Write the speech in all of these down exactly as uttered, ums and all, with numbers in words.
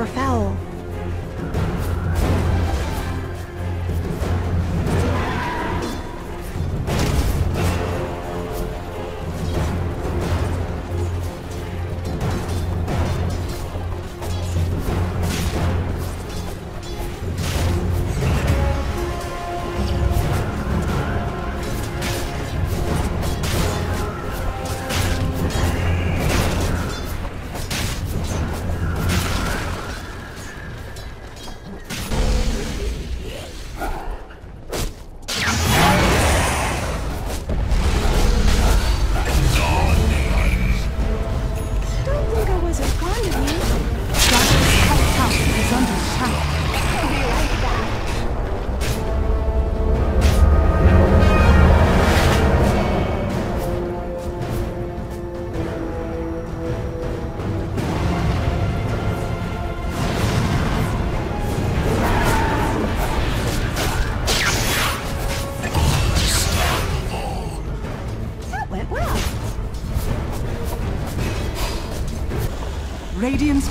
or foul. Radiant's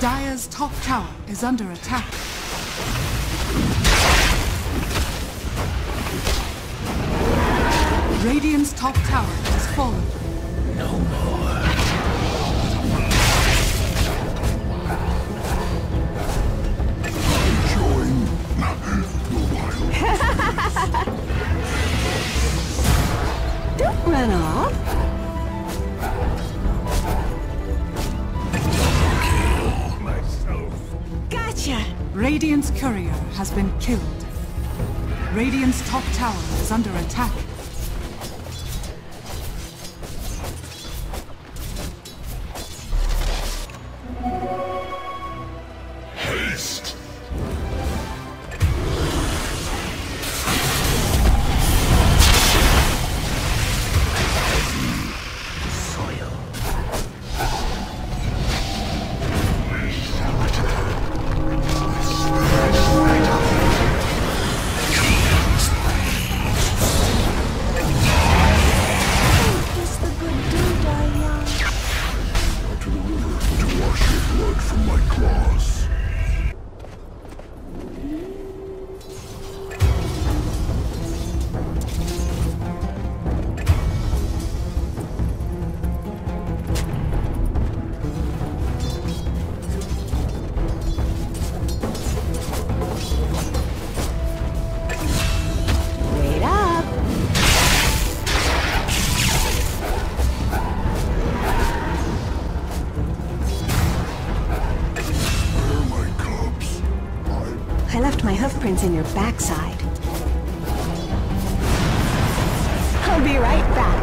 Dire's top tower is under attack. Radiant's top tower has fallen. No more. Don't run off. Radiant's courier has been killed. Radiant's top tower is under attack. Haste! Hoofprints in your backside. I'll be right back.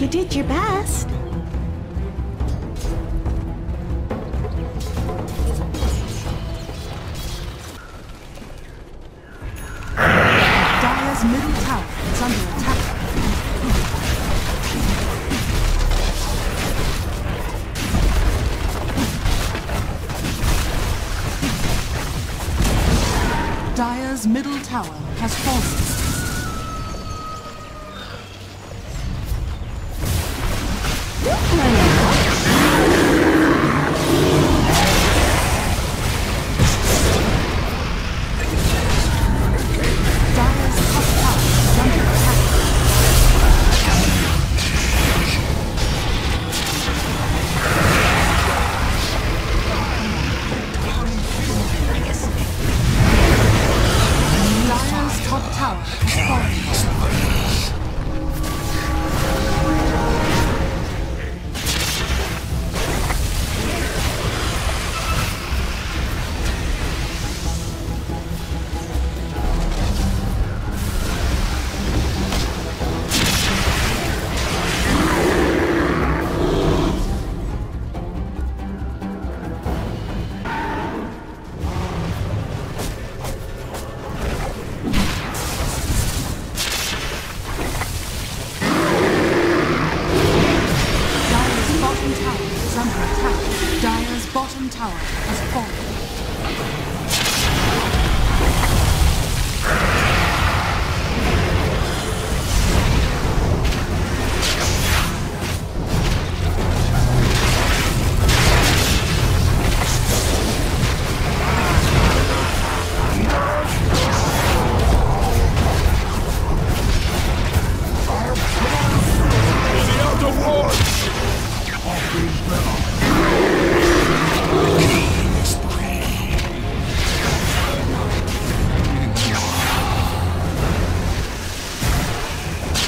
You did your best. Dire's middle tower is under attack. Dire's middle tower has fallen.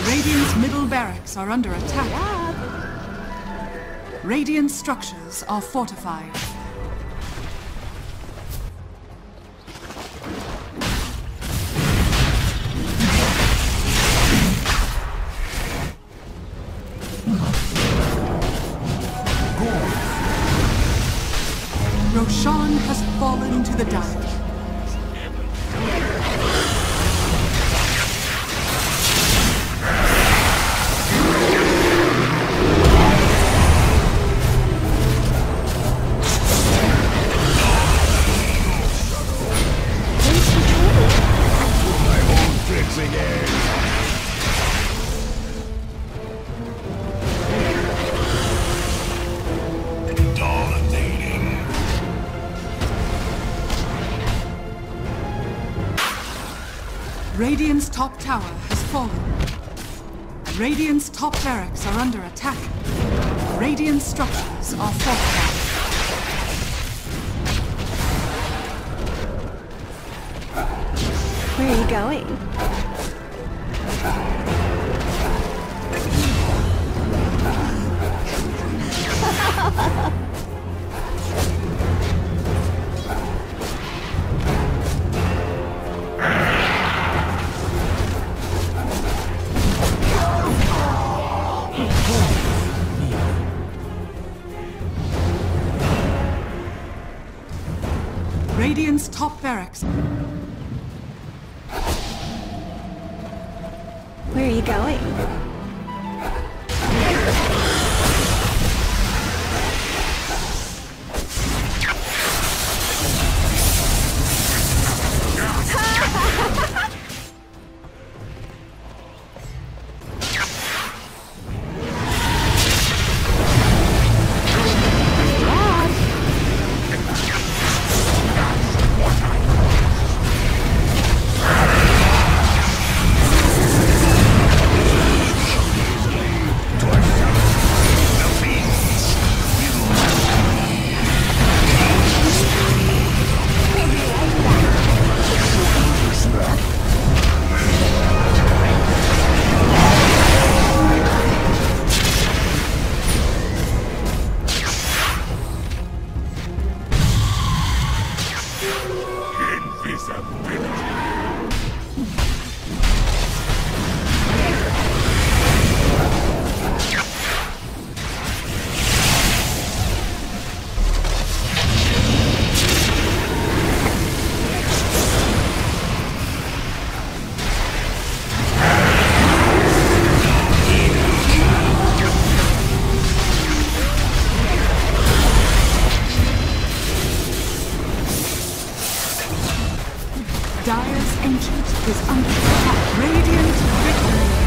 Radiant's middle barracks are under attack. Radiant structures are fortified. Roshan has fallen to the dark. Radiant's top tower has fallen. Radiant's top barracks are under attack. Radiant structures are fortified. Where are you going? Radiant's top barracks. Where are you going? Dire's entrance is under attack. Radiant victory.